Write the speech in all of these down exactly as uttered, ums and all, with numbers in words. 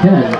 McKinnon.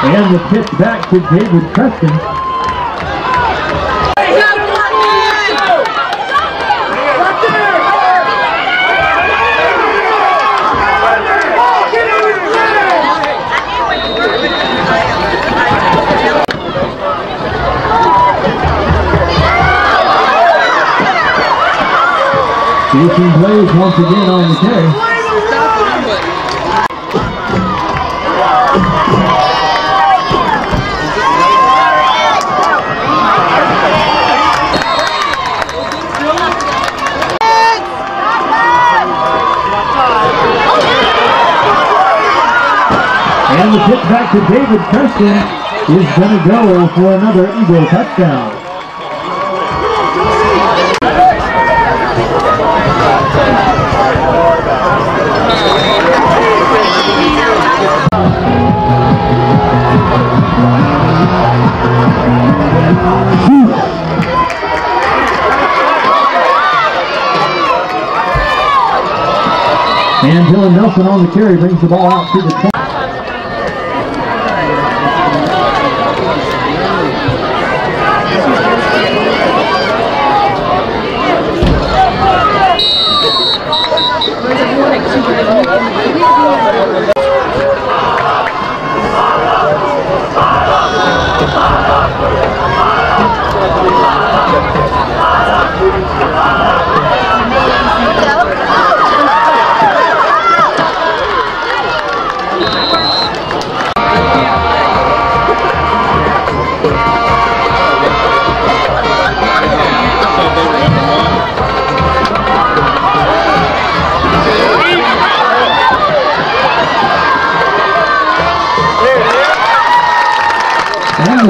And the pitch back to David Preston. eighteen plays once again on the carry. And the pitch back to David Preston is going to go for another Eagle touchdown. And Dylan Nelson on the carry brings the ball out to the top.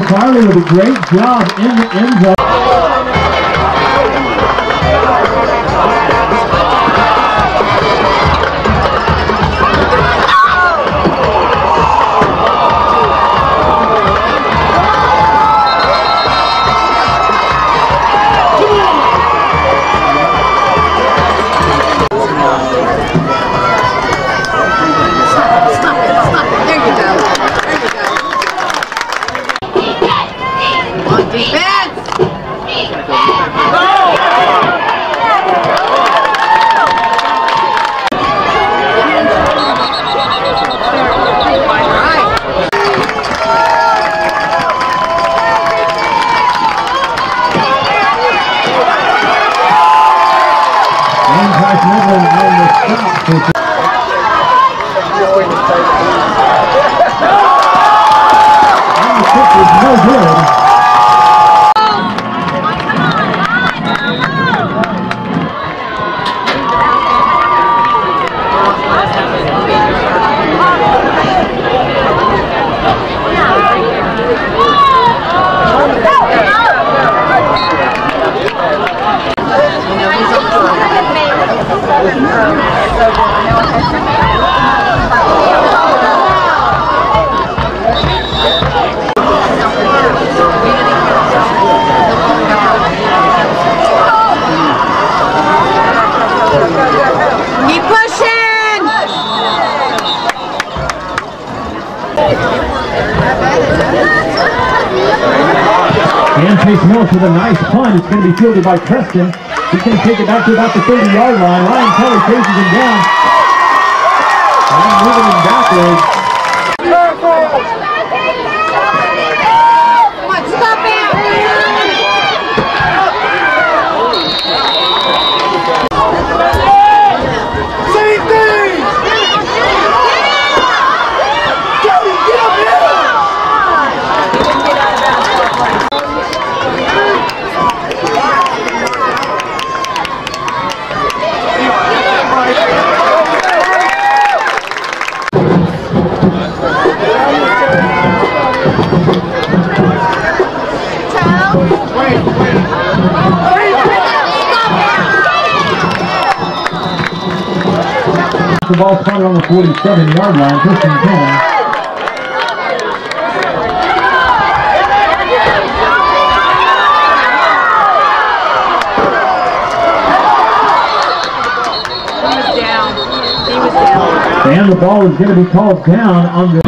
Farley with a great job in the end zone. With a nice punt, it's going to be fielded by Preston. He's going to take it back to about the thirty-yard line. Ryan Kelly chases him down. And moving him backwards. Come on, stop him! Safety! Kelly, get up here! The ball started on the forty-seven-yard line, first and ten. And the ball is going to be called down on the